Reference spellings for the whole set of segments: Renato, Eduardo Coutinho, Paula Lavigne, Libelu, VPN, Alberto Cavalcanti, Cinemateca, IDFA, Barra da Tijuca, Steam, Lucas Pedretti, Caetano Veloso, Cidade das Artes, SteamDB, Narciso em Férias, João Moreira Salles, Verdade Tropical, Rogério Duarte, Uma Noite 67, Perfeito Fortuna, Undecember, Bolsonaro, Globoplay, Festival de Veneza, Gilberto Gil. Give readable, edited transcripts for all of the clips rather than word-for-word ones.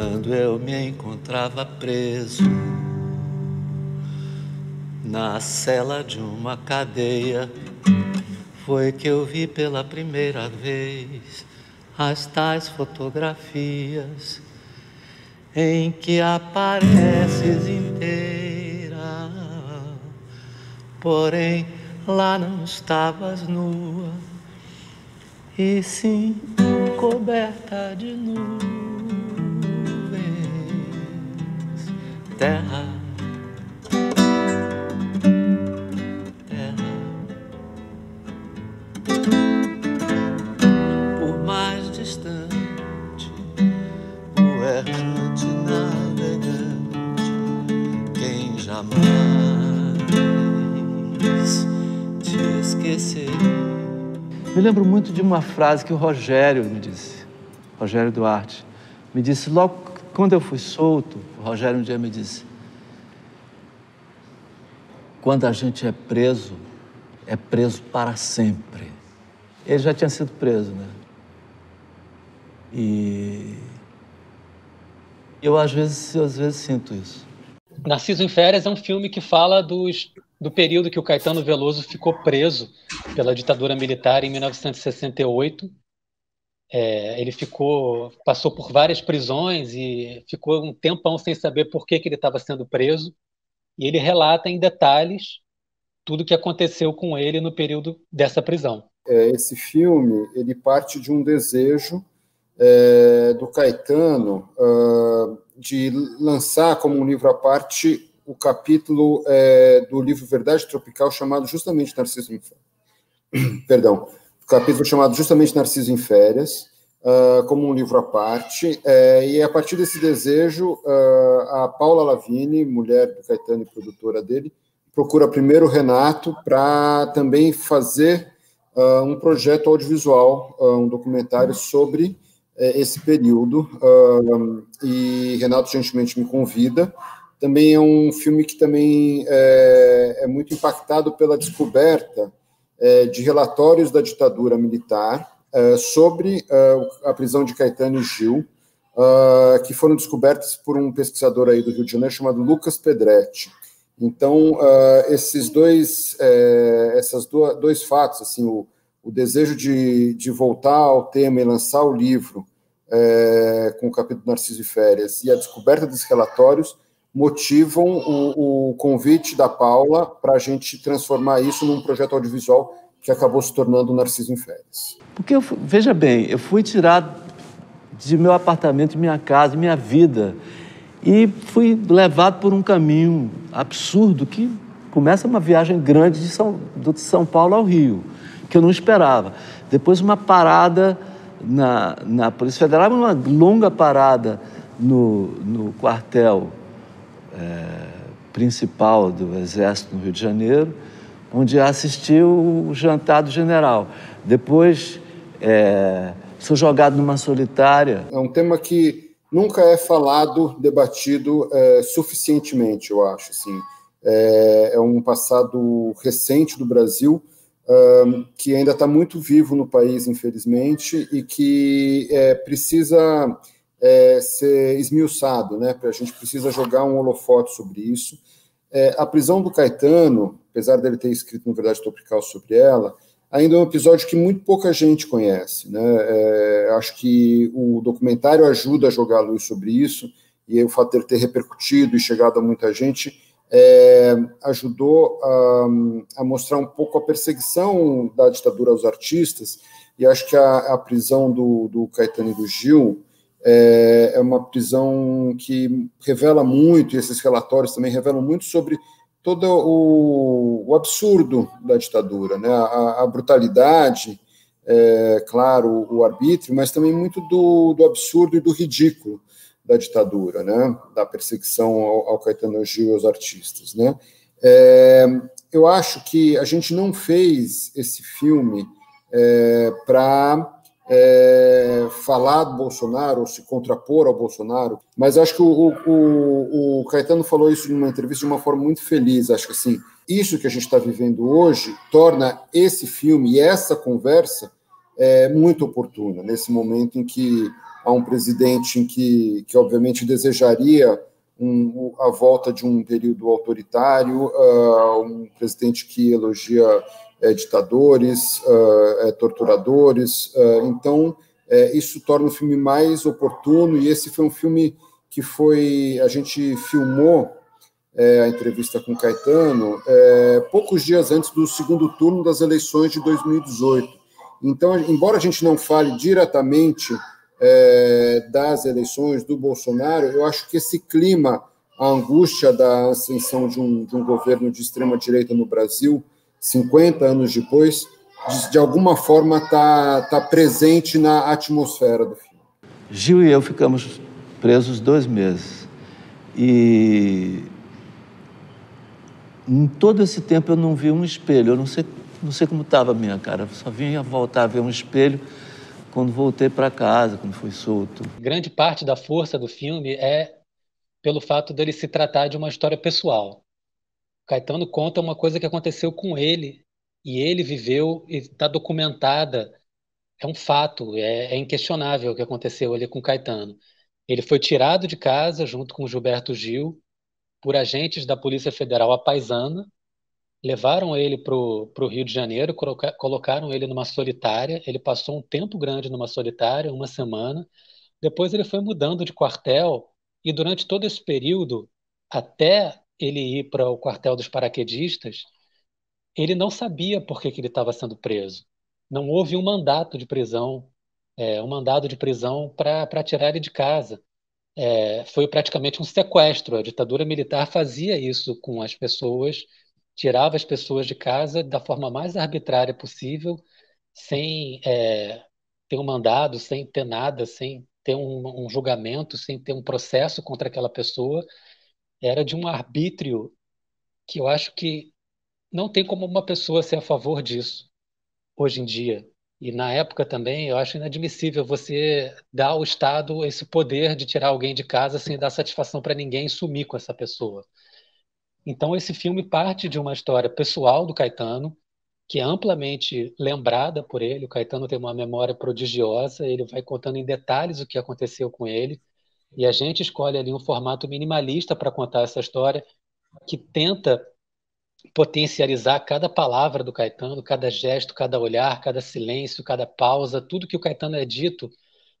quando eu me encontrava preso na cela de uma cadeia, foi que eu vi pela primeira vez as tais fotografias em que apareces inteira, porém lá não estavas nua, e sim coberta de nuvens. Terra, terra, por mais distante o errante navegante, quem jamais te esquecer. Me lembro muito de uma frase que o Rogério me disse, Rogério Duarte, me disse logo quando eu fui solto. O Rogério um dia me disse: quando a gente é preso para sempre. Ele já tinha sido preso, né? E eu às vezes sinto isso. Narciso em Férias é um filme que fala do período que o Caetano Veloso ficou preso pela ditadura militar em 1968. Ele passou por várias prisões e ficou um tempão sem saber por que ele estava sendo preso. E ele relata em detalhes tudo o que aconteceu com ele no período dessa prisão. Esse filme ele parte de um desejo do Caetano de lançar como um livro à parte o capítulo do livro Verdade Tropical, chamado justamente Narciso em Férias. Perdão, o capítulo chamado justamente Narciso em Férias, como um livro à parte. E a partir desse desejo, a Paula Lavigne, mulher do Caetano e produtora dele, procura primeiro o Renato para também fazer um projeto audiovisual, um documentário sobre esse período. E Renato gentilmente me convida. Também é um filme que também é muito impactado pela descoberta de relatórios da ditadura militar sobre a prisão de Caetano e Gil, que foram descobertos por um pesquisador aí do Rio de Janeiro chamado Lucas Pedretti. Então, esses dois fatos, assim, o desejo de voltar ao tema e lançar o livro com o capítulo Narciso em Férias e a descoberta dos relatórios, motivam o convite da Paula para a gente transformar isso num projeto audiovisual que acabou se tornando o Narciso em Férias. Porque, veja bem, eu fui tirado de meu apartamento, de minha casa, de minha vida, e fui levado por um caminho absurdo que começa uma viagem grande de São Paulo ao Rio, que eu não esperava. Depois uma parada na Polícia Federal, uma longa parada no quartel principal do Exército no Rio de Janeiro, onde assistiu o jantar do general. Depois, sou jogado numa solitária. É um tema que nunca é falado, debatido suficientemente, eu acho. Assim. É um passado recente do Brasil que ainda está muito vivo no país, infelizmente, e que precisa ser esmiuçado, né? A gente precisa jogar um holofote sobre isso. A prisão do Caetano, apesar dele ter escrito no Verdade Tropical sobre ela, ainda é um episódio que muito pouca gente conhece, né? Acho que o documentário ajuda a jogar a luz sobre isso, e o fato dele ter repercutido e chegado a muita gente ajudou a mostrar um pouco a perseguição da ditadura aos artistas, e acho que a prisão do Caetano e do Gil é uma prisão que revela muito, e esses relatórios também revelam muito sobre todo o absurdo da ditadura, né? A brutalidade, claro, o arbítrio, mas também muito do absurdo e do ridículo da ditadura, né? Da perseguição ao Caetano Gil e aos artistas, né? Eu acho que a gente não fez esse filme para falar do Bolsonaro, ou se contrapor ao Bolsonaro, mas acho que o Caetano falou isso numa entrevista de uma forma muito feliz. Acho que assim, isso que a gente está vivendo hoje torna esse filme e essa conversa muito oportuna, nesse momento em que a um presidente em que obviamente desejaria a volta de um período autoritário, um presidente que elogia ditadores, torturadores. Então, isso torna o filme mais oportuno, e esse foi um filme que a gente filmou a entrevista com Caetano poucos dias antes do segundo turno das eleições de 2018. Então, embora a gente não fale diretamente das eleições do Bolsonaro, eu acho que esse clima, a angústia da ascensão de um governo de extrema-direita no Brasil, 50 anos depois, de alguma forma está presente na atmosfera do filme. Gil e eu ficamos presos 2 meses. E em todo esse tempo eu não vi um espelho, eu não sei como estava a minha cara, eu só vinha voltar a ver um espelho quando voltei para casa, quando fui solto. Grande parte da força do filme é pelo fato dele se tratar de uma história pessoal. Caetano conta uma coisa que aconteceu com ele, e ele viveu, e está documentada. É um fato, é inquestionável o que aconteceu ali com Caetano. Ele foi tirado de casa, junto com Gilberto Gil, por agentes da Polícia Federal apaisana. Levaram ele para o Rio de Janeiro, colocaram ele numa solitária. Ele passou um tempo grande numa solitária, 1 semana. Depois ele foi mudando de quartel, e durante todo esse período, até ele ir para o quartel dos paraquedistas, ele não sabia por que ele estava sendo preso. Não houve um mandato de prisão, para tirar ele de casa. Foi praticamente um sequestro. A ditadura militar fazia isso com as pessoas, tirava as pessoas de casa da forma mais arbitrária possível, sem ter um mandado, sem ter nada, sem ter um julgamento, sem ter um processo contra aquela pessoa. Era de um arbítrio que eu acho que não tem como uma pessoa ser a favor disso hoje em dia. E na época também eu acho inadmissível você dar ao Estado esse poder de tirar alguém de casa sem dar satisfação para ninguém e sumir com essa pessoa. Então, esse filme parte de uma história pessoal do Caetano, que é amplamente lembrada por ele. O Caetano tem uma memória prodigiosa, ele vai contando em detalhes o que aconteceu com ele, e a gente escolhe ali um formato minimalista para contar essa história, que tenta potencializar cada palavra do Caetano, cada gesto, cada olhar, cada silêncio, cada pausa, tudo que o Caetano é dito,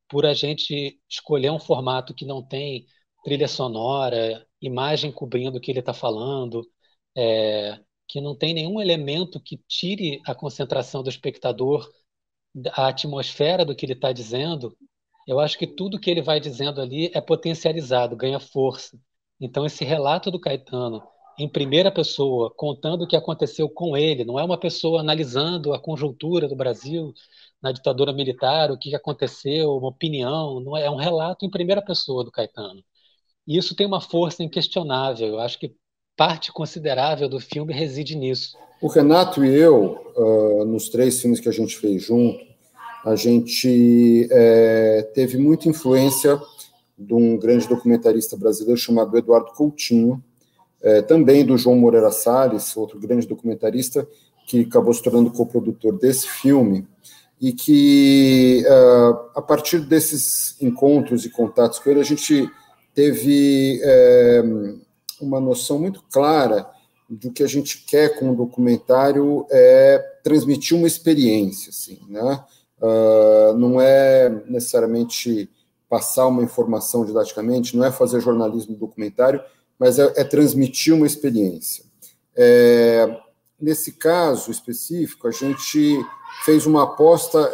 por a gente escolher um formato que não tem trilha sonora, imagem cobrindo o que ele está falando, que não tem nenhum elemento que tire a concentração do espectador, a atmosfera do que ele está dizendo. Eu acho que tudo que ele vai dizendo ali é potencializado, ganha força. Então, esse relato do Caetano, em primeira pessoa, contando o que aconteceu com ele, não é uma pessoa analisando a conjuntura do Brasil na ditadura militar, o que aconteceu, uma opinião, não é, é um relato em primeira pessoa do Caetano. E isso tem uma força inquestionável. Eu acho que parte considerável do filme reside nisso. O Renato e eu, nos 3 filmes que a gente fez junto, a gente teve muita influência de um grande documentarista brasileiro chamado Eduardo Coutinho, também do João Moreira Salles, outro grande documentarista que acabou se tornando coprodutor desse filme, e que, a partir desses encontros e contatos com ele, a gente teve uma noção muito clara do que a gente quer com o documentário, transmitir uma experiência, assim, né? Não é necessariamente passar uma informação didaticamente, não é fazer jornalismo documentário, mas é transmitir uma experiência. Nesse caso específico, a gente fez uma aposta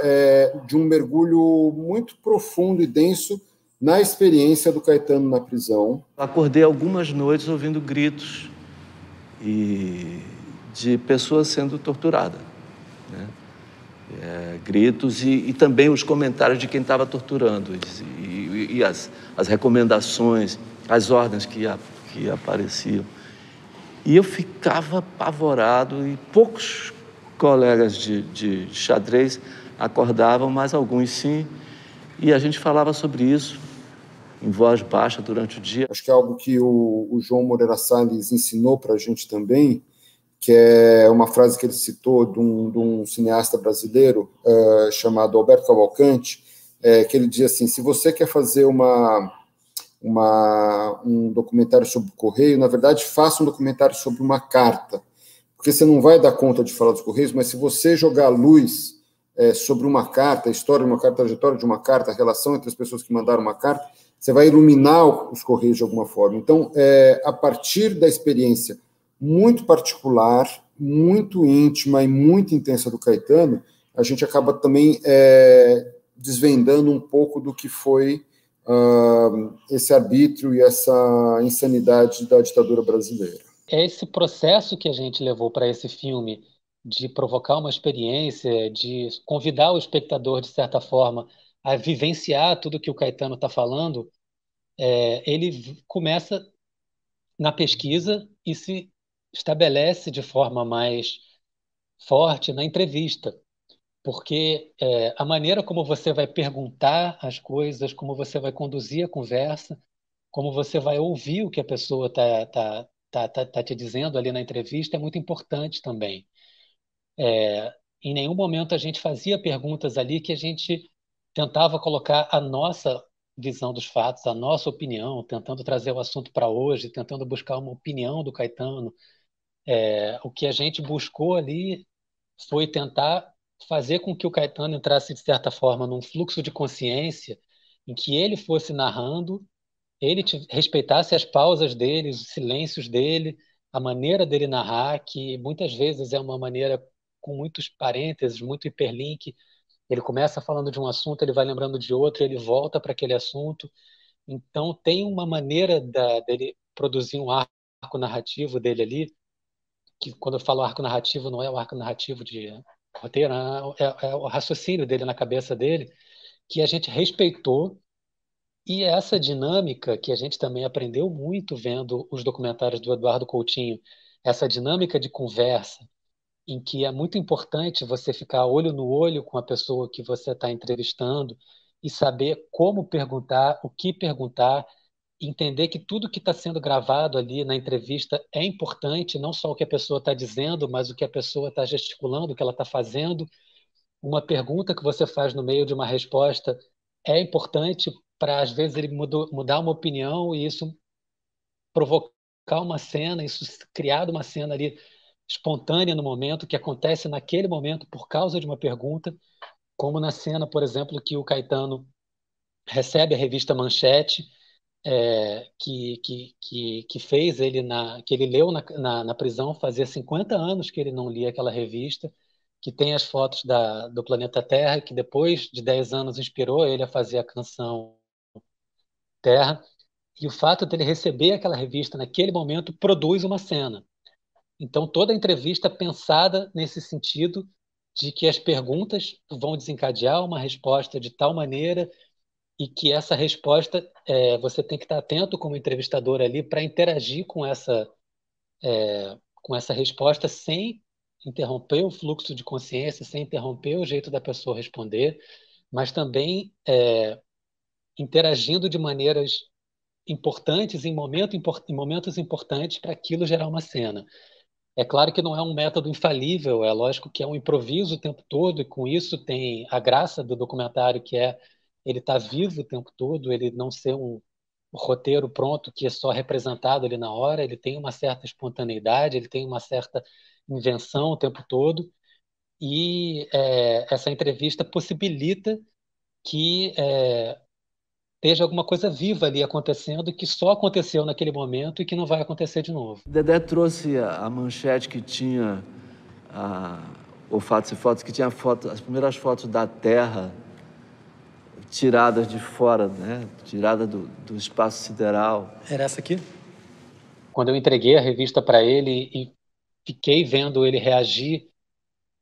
de um mergulho muito profundo e denso na experiência do Caetano na prisão. Acordei algumas noites ouvindo gritos de pessoas sendo torturadas, né? Gritos e também os comentários de quem estava torturando, e as recomendações, as ordens que apareciam. E eu ficava apavorado, e poucos colegas de xadrez acordavam, mas alguns sim, e a gente falava sobre isso em voz baixa durante o dia. Acho que é algo que o João Moreira Salles ensinou para a gente também, que é uma frase que ele citou de um cineasta brasileiro chamado Alberto Cavalcanti, que ele dizia assim, se você quer fazer um documentário sobre o Correio, na verdade, faça um documentário sobre uma carta, porque você não vai dar conta de falar dos Correios, mas se você jogar luz sobre uma carta, a história de uma carta, a trajetória de uma carta, a relação entre as pessoas que mandaram uma carta, você vai iluminar os Correios de alguma forma. Então, a partir da experiência muito particular, muito íntima e muito intensa do Caetano, a gente acaba também desvendando um pouco do que foi esse arbítrio e essa insanidade da ditadura brasileira. É esse processo que a gente levou para esse filme, de provocar uma experiência, de convidar o espectador, de certa forma, a vivenciar tudo que o Caetano está falando, ele começa na pesquisa e se estabelece de forma mais forte na entrevista, porque a maneira como você vai perguntar as coisas, como você vai conduzir a conversa, como você vai ouvir o que a pessoa está te dizendo ali na entrevista é muito importante também. Em nenhum momento a gente fazia perguntas ali que a gente tentava colocar a nossa visão dos fatos, a nossa opinião, tentando trazer o assunto para hoje, tentando buscar uma opinião do Caetano. O que a gente buscou ali foi tentar fazer com que o Caetano entrasse, de certa forma, num fluxo de consciência em que ele fosse narrando, ele respeitasse as pausas dele, os silêncios dele, a maneira dele narrar, que muitas vezes é uma maneira com muitos parênteses, muito hiperlink. Ele começa falando de um assunto, ele vai lembrando de outro, ele volta para aquele assunto. Então, tem uma maneira dele produzir um arco narrativo dele ali, que quando eu falo arco narrativo, não é o arco narrativo de roteiro, é o raciocínio dele na cabeça dele, que a gente respeitou. E essa dinâmica, que a gente também aprendeu muito vendo os documentários do Eduardo Coutinho, essa dinâmica de conversa, em que é muito importante você ficar olho no olho com a pessoa que você está entrevistando e saber como perguntar, o que perguntar, entender que tudo que está sendo gravado ali na entrevista é importante, não só o que a pessoa está dizendo, mas o que a pessoa está gesticulando, o que ela está fazendo. Uma pergunta que você faz no meio de uma resposta é importante para, às vezes, ele mudar uma opinião e isso provocar uma cena, isso criar uma cena ali espontânea no momento, que acontece naquele momento por causa de uma pergunta, como na cena, por exemplo, que o Caetano recebe a revista Manchete, que fez ele, que ele leu na prisão, fazia 50 anos que ele não lia aquela revista, que tem as fotos do planeta Terra, que depois de 10 anos inspirou ele a fazer a canção Terra, e o fato dele receber aquela revista naquele momento produz uma cena. Então, toda a entrevista pensada nesse sentido de que as perguntas vão desencadear uma resposta de tal maneira e que essa resposta, você tem que estar atento como entrevistador ali para interagir com essa resposta sem interromper o fluxo de consciência, sem interromper o jeito da pessoa responder, mas também interagindo de maneiras importantes, em momentos importantes, para aquilo gerar uma cena. É claro que não é um método infalível, é lógico que é um improviso o tempo todo, e com isso tem a graça do documentário, que é ele estar vivo o tempo todo, ele não ser um roteiro pronto que é só representado ali na hora, ele tem uma certa espontaneidade, ele tem uma certa invenção o tempo todo, e essa entrevista possibilita que esteja alguma coisa viva ali acontecendo que só aconteceu naquele momento e que não vai acontecer de novo. Dedé trouxe a manchete que tinha Fatos e Fotos, que tinha as primeiras fotos da Terra tiradas de fora, né? Tiradas do espaço sideral. Era essa aqui? Quando eu entreguei a revista para ele e fiquei vendo ele reagir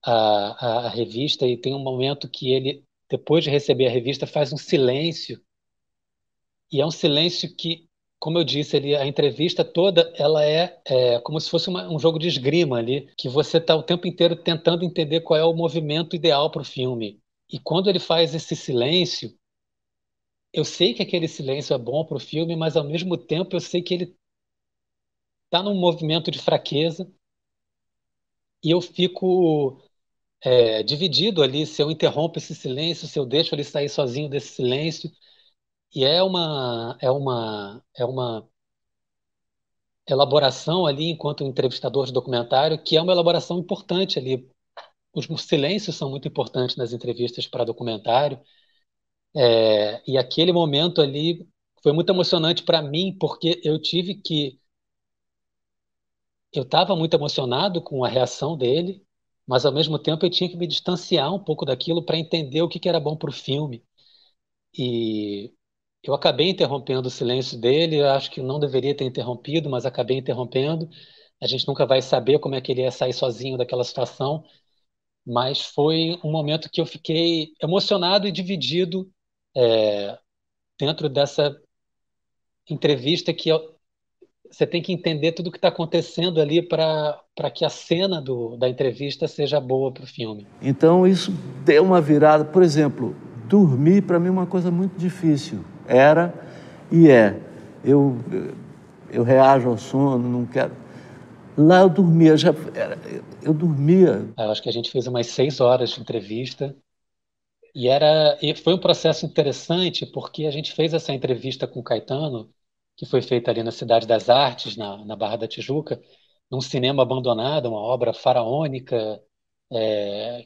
à revista, e tem um momento que ele, depois de receber a revista, faz um silêncio. E é um silêncio que, como eu disse, a entrevista toda ela é como se fosse um jogo de esgrima ali, que você está o tempo inteiro tentando entender qual é o movimento ideal para o filme. E quando ele faz esse silêncio, eu sei que aquele silêncio é bom para o filme, mas ao mesmo tempo eu sei que ele está num movimento de fraqueza. E eu fico dividido ali, se eu interrompo esse silêncio, se eu deixo ele sair sozinho desse silêncio. E é uma elaboração ali, enquanto entrevistador de documentário, que é uma elaboração importante ali. Os silêncios são muito importantes nas entrevistas para documentário. E aquele momento ali foi muito emocionante para mim, porque eu estava muito emocionado com a reação dele, mas ao mesmo tempo eu tinha que me distanciar um pouco daquilo para entender o que que era bom para o filme. E eu acabei interrompendo o silêncio dele, eu acho que não deveria ter interrompido, mas acabei interrompendo. A gente nunca vai saber como é que ele ia sair sozinho daquela situação, mas foi um momento que eu fiquei emocionado e dividido dentro dessa entrevista que você tem que entender tudo o que está acontecendo ali para que a cena da entrevista seja boa para o filme. Então isso deu uma virada. Por exemplo, dormir para mim é uma coisa muito difícil. Era e é. Eu reajo ao sono, não quero. Lá eu dormia, eu dormia. Eu acho que a gente fez umas 6 horas de entrevista. E foi um processo interessante, porque a gente fez essa entrevista com o Caetano, que foi feita ali na Cidade das Artes, na Barra da Tijuca, num cinema abandonado, uma obra faraônica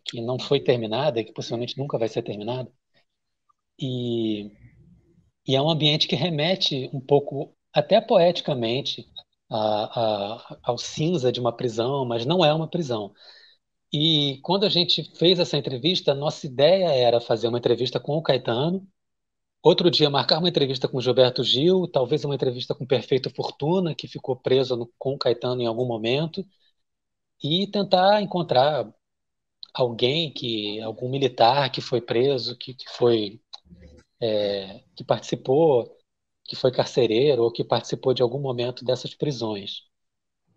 que não foi terminada e que possivelmente nunca vai ser terminada. E é um ambiente que remete um pouco, até poeticamente, ao cinza de uma prisão, mas não é uma prisão. E quando a gente fez essa entrevista, nossa ideia era fazer uma entrevista com o Caetano, outro dia marcar uma entrevista com o Gilberto Gil, talvez uma entrevista com o Perfeito Fortuna, que ficou preso com o Caetano em algum momento, e tentar encontrar algum militar que foi preso, que participou, que foi carcereiro ou que participou de algum momento dessas prisões.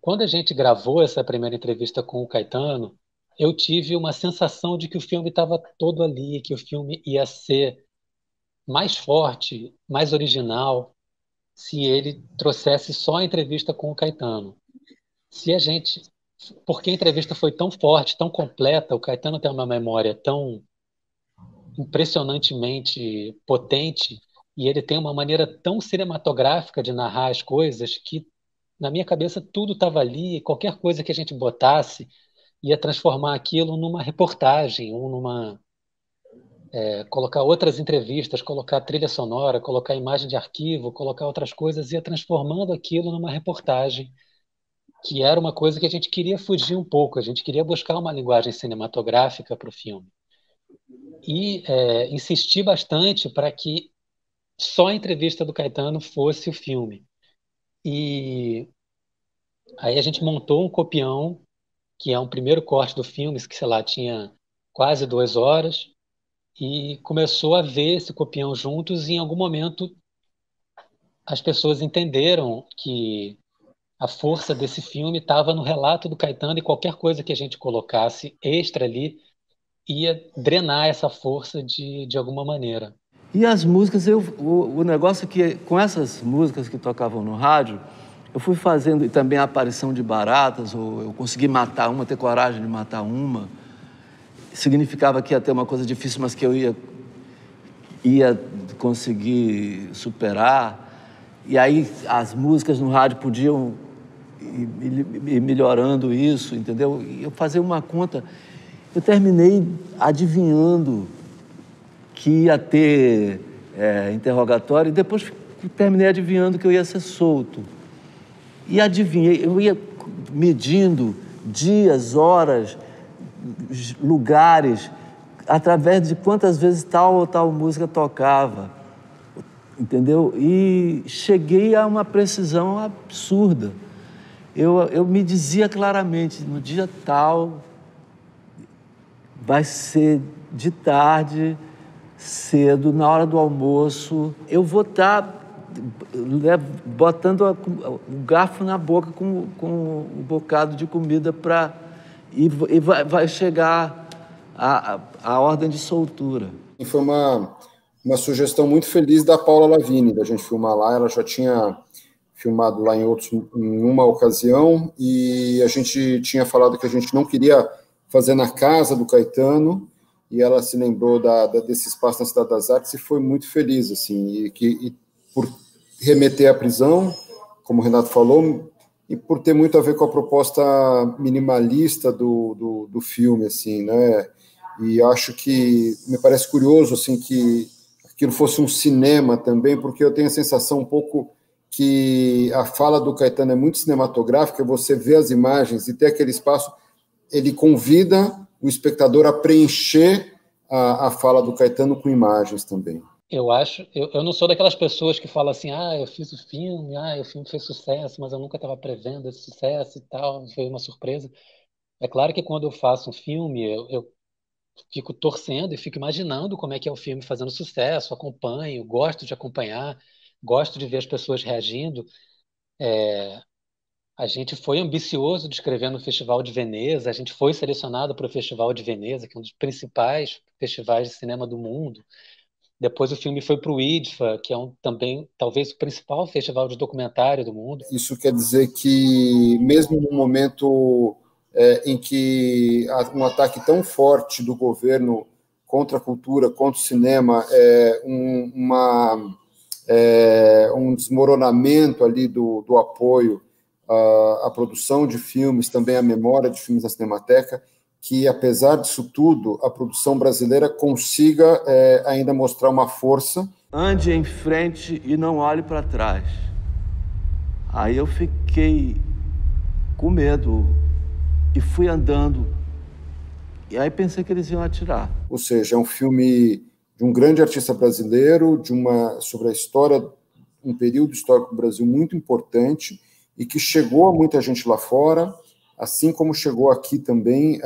Quando a gente gravou essa primeira entrevista com o Caetano, eu tive uma sensação de que o filme estava todo ali, que o filme ia ser mais forte, mais original, se ele trouxesse só a entrevista com o Caetano. Porque a entrevista foi tão forte, tão completa, o Caetano tem uma memória tão impressionantemente potente e ele tem uma maneira tão cinematográfica de narrar as coisas que, na minha cabeça, tudo estava ali, e qualquer coisa que a gente botasse ia transformar aquilo numa reportagem, ou numa... colocar outras entrevistas, colocar trilha sonora, colocar imagem de arquivo, colocar outras coisas, ia transformando aquilo numa reportagem, que era uma coisa que a gente queria fugir um pouco, a gente queria buscar uma linguagem cinematográfica para o filme. E insisti bastante para que só a entrevista do Caetano fosse o filme. E aí a gente montou um copião, que é um primeiro corte do filme, que, sei lá, tinha quase 2 horas, e começou a ver esse copião juntos, e em algum momento as pessoas entenderam que a força desse filme estava no relato do Caetano, e qualquer coisa que a gente colocasse extra ali ia drenar essa força de alguma maneira. E as músicas, o negócio que com essas músicas que tocavam no rádio, eu fui fazendo, e também a aparição de baratas, ou eu consegui matar uma, ter coragem de matar uma, significava que ia ter uma coisa difícil, mas que eu ia conseguir superar. E aí as músicas no rádio podiam ir melhorando isso, entendeu? E eu fazia uma conta. Eu terminei adivinhando que ia ter interrogatório, e depois terminei adivinhando que eu ia ser solto. E adivinhei, eu ia medindo dias, horas, lugares, através de quantas vezes tal ou tal música tocava, entendeu? E cheguei a uma precisão absurda. Eu me dizia claramente, no dia tal, vai ser de tarde, cedo, na hora do almoço, eu vou estar botando o garfo na boca com um bocado de comida para... E vai chegar a ordem de soltura. E foi uma sugestão muito feliz da Paula Lavigne, da gente filmar lá. Ela já tinha filmado lá em uma ocasião, e a gente tinha falado que a gente não queria fazer na casa do Caetano, e ela se lembrou desse espaço na Cidade das Artes e foi muito feliz, assim, e por remeter à prisão, como o Renato falou, e por ter muito a ver com a proposta minimalista do filme, assim, né? E acho que me parece curioso, assim, que aquilo fosse um cinema também, porque eu tenho a sensação um pouco que a fala do Caetano é muito cinematográfica, você vê as imagens e tem aquele espaço, ele convida o espectador a preencher a fala do Caetano com imagens também. Eu acho, eu não sou daquelas pessoas que falam assim, eu fiz o filme, o filme fez sucesso, mas eu nunca estava prevendo esse sucesso e tal, foi uma surpresa. É claro que quando eu faço um filme, eu fico torcendo e fico imaginando como é que é o filme fazendo sucesso, acompanho, gosto de acompanhar, gosto de ver as pessoas reagindo. A gente foi ambicioso de escrever no Festival de Veneza, a gente foi selecionado para o Festival de Veneza, que é um dos principais festivais de cinema do mundo. Depois o filme foi para o IDFA, que é também, talvez, o principal festival de documentário do mundo. Isso quer dizer que, mesmo num momento em que um ataque tão forte do governo contra a cultura, contra o cinema, um desmoronamento ali do apoio à produção de filmes, também à memória de filmes na Cinemateca, que, apesar disso tudo, a produção brasileira consiga ainda mostrar uma força. Ande em frente e não olhe para trás. Aí eu fiquei com medo e fui andando. E aí pensei que eles iam atirar. Ou seja, é um filme de um grande artista brasileiro, sobre a história, um período histórico do Brasil muito importante e que chegou a muita gente lá fora, assim como chegou aqui também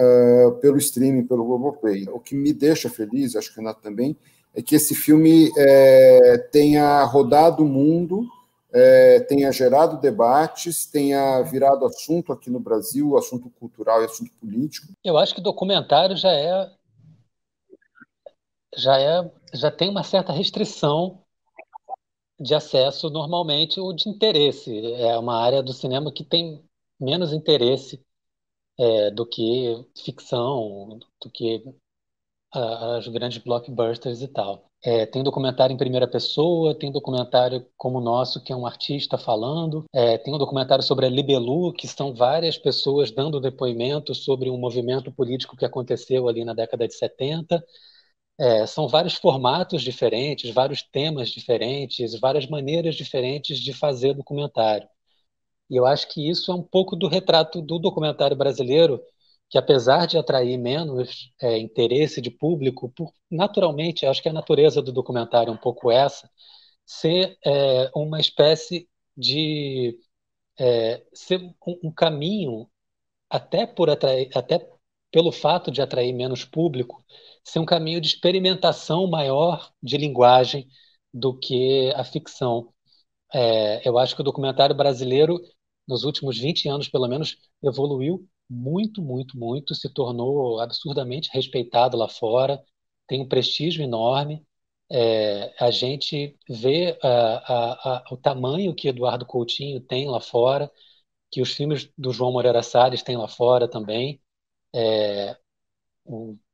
pelo streaming, pelo Globoplay. O que me deixa feliz, acho que o Renato também, é que esse filme tenha rodado o mundo, tenha gerado debates, tenha virado assunto aqui no Brasil, assunto cultural e assunto político. Eu acho que documentário já tem uma certa restrição de acesso normalmente, ou de interesse. É uma área do cinema que tem menos interesse do que ficção, do que os grandes blockbusters e tal. Tem documentário em primeira pessoa, tem documentário como o nosso, que é um artista falando, tem um documentário sobre a Libelu, que são várias pessoas dando depoimento sobre um movimento político que aconteceu ali na década de 70. São vários formatos diferentes, vários temas diferentes, várias maneiras diferentes de fazer documentário. E eu acho que isso é um pouco do retrato do documentário brasileiro, que apesar de atrair menos interesse de público, naturalmente, acho que a natureza do documentário é um pouco essa, ser uma espécie de... ser um caminho, até pelo fato de atrair menos público, ser um caminho de experimentação maior de linguagem do que a ficção. Eu acho que o documentário brasileiro nos últimos 20 anos, pelo menos, evoluiu muito, muito, muito, se tornou absurdamente respeitado lá fora, tem um prestígio enorme. A gente vê o tamanho que Eduardo Coutinho tem lá fora, que os filmes do João Moreira Salles têm lá fora também,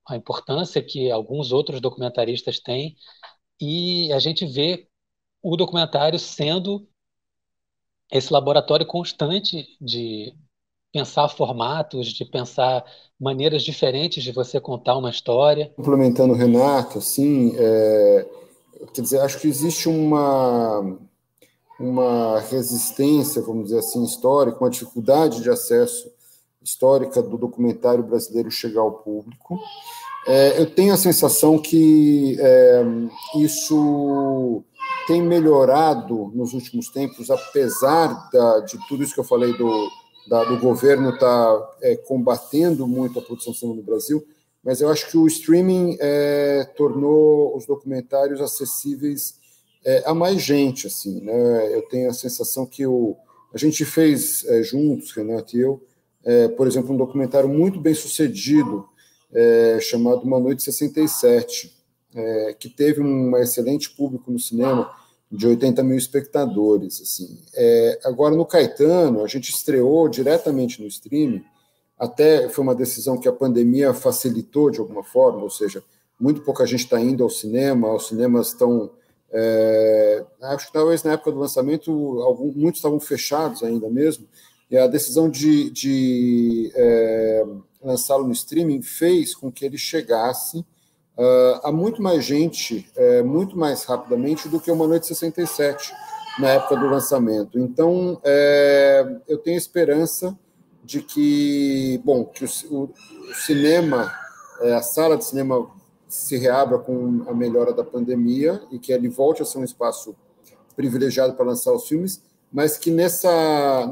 a importância que alguns outros documentaristas têm, e a gente vê o documentário sendo esse laboratório constante de pensar formatos, de pensar maneiras diferentes de você contar uma história. Complementando o Renato, assim, quer dizer, acho que existe uma resistência, vamos dizer assim, histórica, uma dificuldade de acesso histórica do documentário brasileiro chegar ao público. Eu tenho a sensação que isso tem melhorado nos últimos tempos, apesar de tudo isso que eu falei do governo estar combatendo muito a produção de cinema no Brasil, mas eu acho que o streaming tornou os documentários acessíveis a mais gente, assim, né? Eu tenho a sensação que a gente fez juntos, Renato e eu, por exemplo, um documentário muito bem sucedido, chamado Uma Noite 67, que teve um excelente público no cinema, de 80 mil espectadores. Assim. Agora, no Caetano, a gente estreou diretamente no streaming até foi uma decisão que a pandemia facilitou de alguma forma, ou seja, muito pouca gente está indo ao cinema, os cinemas estão... acho que talvez na época do lançamento muitos estavam fechados ainda mesmo, e a decisão de lançá-lo no streaming fez com que ele chegasse a muito mais gente, muito mais rapidamente do que Uma Noite 67, na época do lançamento. Então, eu tenho esperança de que, bom, que o cinema, a sala de cinema se reabra com a melhora da pandemia e que ele volte a ser um espaço privilegiado para lançar os filmes, mas que nessa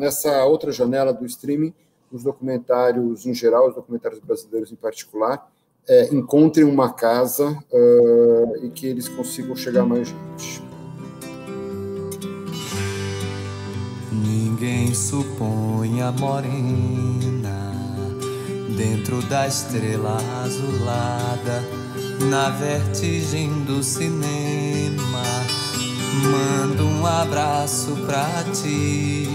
outra janela do streaming, os documentários em geral, os documentários brasileiros em particular, encontrem uma casa e que eles consigam chegar a mais gente. Ninguém supõe a morena dentro da estrela azulada. Na vertigem do cinema, mando um abraço pra ti,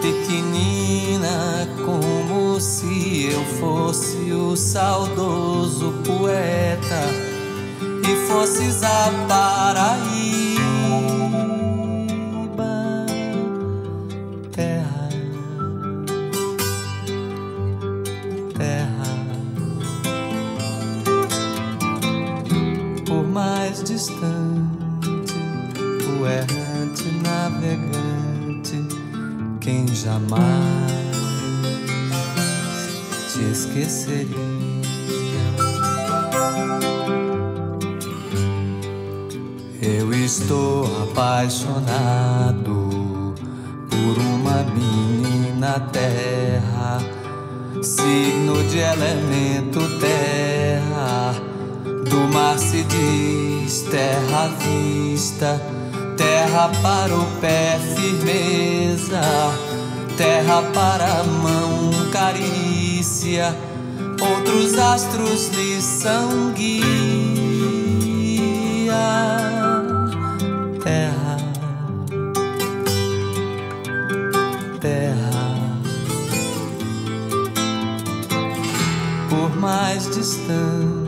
pequenina, como se eu fosse o saudoso poeta e fosses a Paraíba, terra. Mais distante, o errante navegante, quem jamais te esqueceria. Eu estou apaixonado por uma menina terra, signo de elemento terra. Do mar se diz terra à vista, terra para o pé firmeza, terra para a mão carícia, outros astros lhe são guia. Terra, terra, por mais distante,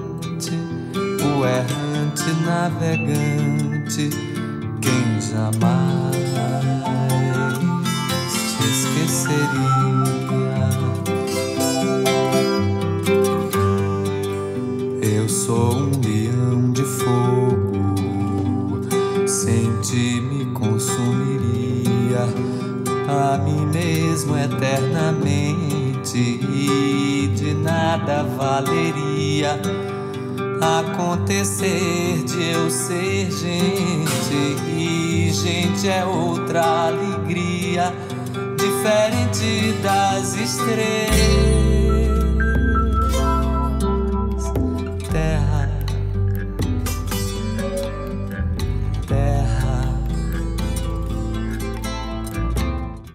o errante navegante, quem jamais te esqueceria. Eu sou um leão de fogo, sem ti me consumiria a mim mesmo eternamente e de nada valeria acontecer de eu ser gente, e gente é outra alegria, diferente das estrelas.